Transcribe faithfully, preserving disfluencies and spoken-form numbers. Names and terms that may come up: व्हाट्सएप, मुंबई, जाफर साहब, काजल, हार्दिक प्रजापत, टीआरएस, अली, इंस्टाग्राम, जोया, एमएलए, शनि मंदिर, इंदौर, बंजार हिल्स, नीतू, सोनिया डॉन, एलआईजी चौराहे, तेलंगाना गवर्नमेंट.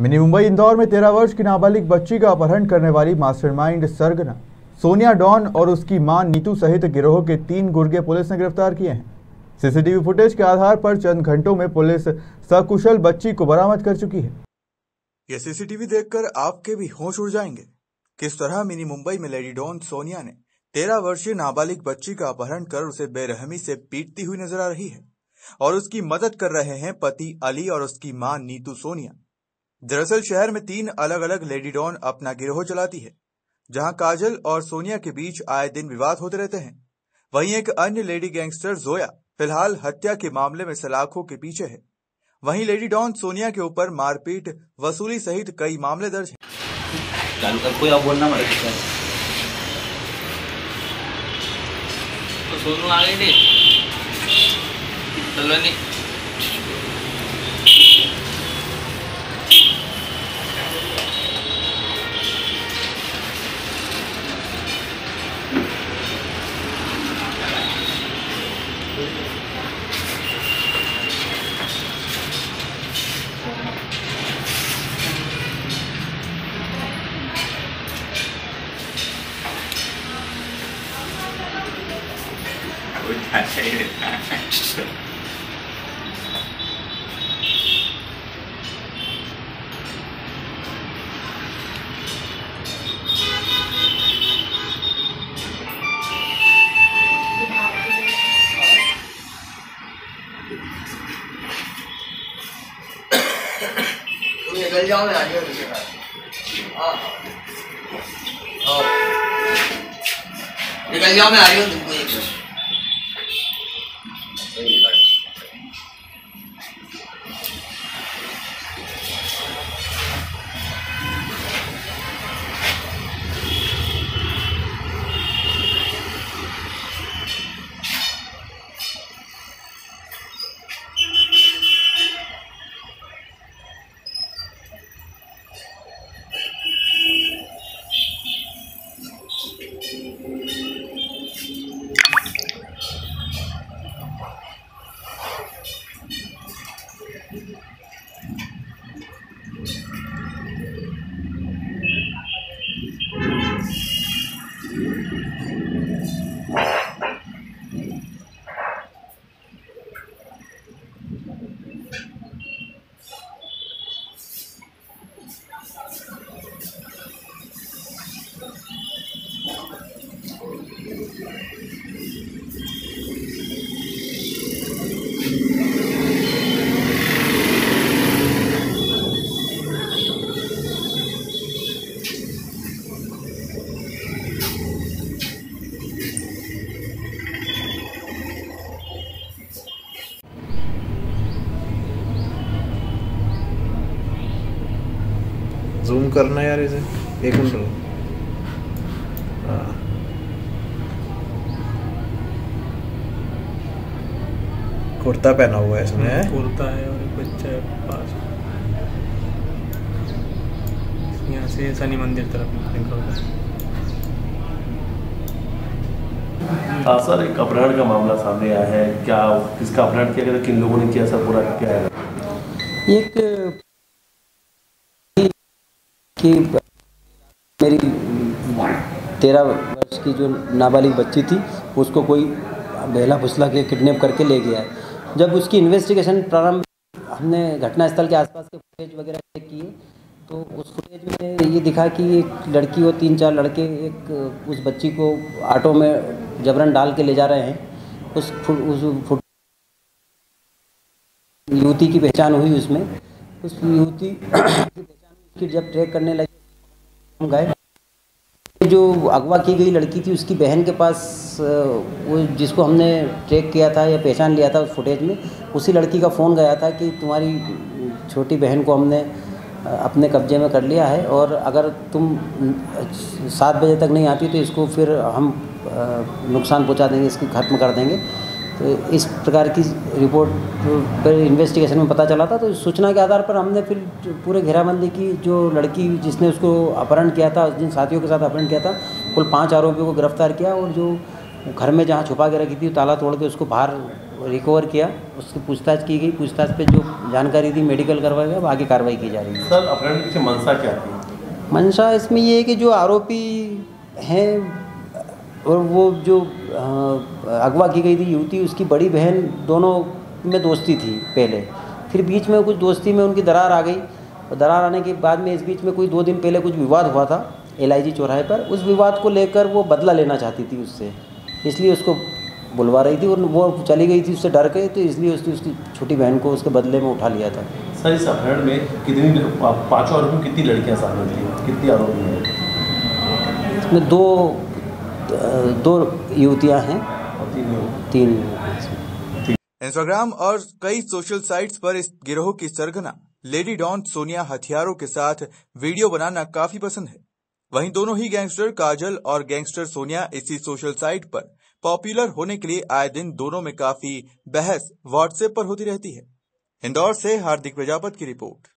Mini मुंबई इंदौर में तेरह वर्ष की नाबालिग बच्ची का अपहरण करने वाली मास्टरमाइंड सरगना सोनिया डॉन और उसकी मां नीतू सहित गिरोह के तीन गुर्गे पुलिस ने गिरफ्तार किए हैं। सीसीटीवी फुटेज के आधार पर चंद घंटों में पुलिस सकुशल बच्ची को बरामद कर चुकी है। ये सीसीटीवी देखकर आपके भी होश उड़ जाएंगे। किस तरह मिनी मुंबई में लेडी डॉन सोनिया ने तेरह वर्षीय नाबालिग बच्ची का अपहरण कर उसे बेरहमी से पीटती हुई नजर आ रही है और उसकी मदद कर रहे हैं पति अली और उसकी मां नीतू सोनिया। दरअसल शहर में तीन अलग अलग लेडी डॉन अपना गिरोह चलाती है। जहां काजल और सोनिया के बीच आए दिन विवाद होते रहते हैं, वहीं एक अन्य लेडी गैंगस्टर जोया फिलहाल हत्या के मामले में सलाखों के पीछे है। वहीं लेडी डॉन सोनिया के ऊपर मारपीट, वसूली सहित कई मामले दर्ज हैं। तो निकल जाओ, मैं आगे दूसरे निकल जाओ, मैं आगे तुमको एक जूम करना यार, इसे एक मिनट रुको। कुर्ता पहना हुआ है इसने, कुर्ता है और एक बच्चा है पास। यहाँ से शनि मंदिर तरफ निकल रहा है। हाँ सर, एक अपहरण का मामला सामने आया है, क्या किसका अपहरण किया गया, किन लोगों ने किया, सर पूरा क्या है? एक कि मेरी तेरह वर्ष की जो नाबालिग बच्ची थी उसको कोई बेहला फुसला के किडनैप करके ले गया है। जब उसकी इन्वेस्टिगेशन प्रारंभ हमने घटनास्थल के आसपास के फुटेज वगैरह चेक किए तो उस फुटेज में ये दिखा कि एक लड़की और तीन चार लड़के एक उस बच्ची को ऑटो में जबरन डाल के ले जा रहे हैं। उस फुट उस फुट युवती की पहचान हुई उसमें, उस युवती की पहचान कि जब ट्रैक करने लगे हम गए, जो अगवा की गई लड़की थी उसकी बहन के पास वो जिसको हमने ट्रैक किया था या पहचान लिया था उस फुटेज में, उसी लड़की का फ़ोन गया था कि तुम्हारी छोटी बहन को हमने अपने कब्जे में कर लिया है और अगर तुम सात बजे तक नहीं आती तो इसको फिर हम नुकसान पहुंचा देंगे, इसकी ख़त्म कर देंगे। तो इस प्रकार की रिपोर्ट पर इन्वेस्टिगेशन में पता चला था। तो इस सूचना के आधार पर हमने फिर पूरे घेराबंदी की। जो लड़की जिसने उसको अपहरण किया था, जिन साथियों के साथ अपहरण किया था, कुल पांच आरोपियों को गिरफ्तार किया और जो घर में जहां छुपा के रखी थी ताला तोड़ के उसको बाहर रिकवर किया। उसकी पूछताछ की गई। पूछताछ पे जो जानकारी दी, मेडिकल करवाया गया, आगे कार्रवाई की जा रही है। सर अपहरण के पीछे मंशा क्या थी? मंशा इसमें ये है कि जो आरोपी हैं और वो जो अगवा की गई थी युवती, उसकी बड़ी बहन, दोनों में दोस्ती थी पहले, फिर बीच में कुछ दोस्ती में उनकी दरार आ गई और दरार आने के बाद में इस बीच में कोई दो दिन पहले कुछ विवाद हुआ था एलआईजी चौराहे पर। उस विवाद को लेकर वो बदला लेना चाहती थी उससे, इसलिए उसको बुलवा रही थी और वो चली गई थी उससे डर के, तो इसलिए उसने उसकी छोटी बहन को उसके बदले में उठा लिया था। सर इस अपहरण में कितनी पाँचों आरोपियों कितनी लड़कियां शामिल थी, कितनी आरोपी हैं? इसमें दो दो युवतियां हैं, तीन। इंस्टाग्राम और कई सोशल साइट्स पर इस गिरोह की सरगना लेडी डॉन सोनिया हथियारों के साथ वीडियो बनाना काफी पसंद है। वहीं दोनों ही गैंगस्टर काजल और गैंगस्टर सोनिया इसी सोशल साइट पर पॉपुलर होने के लिए आए दिन दोनों में काफी बहस व्हाट्सएप पर होती रहती है। इंदौर से हार्दिक प्रजापत की रिपोर्ट।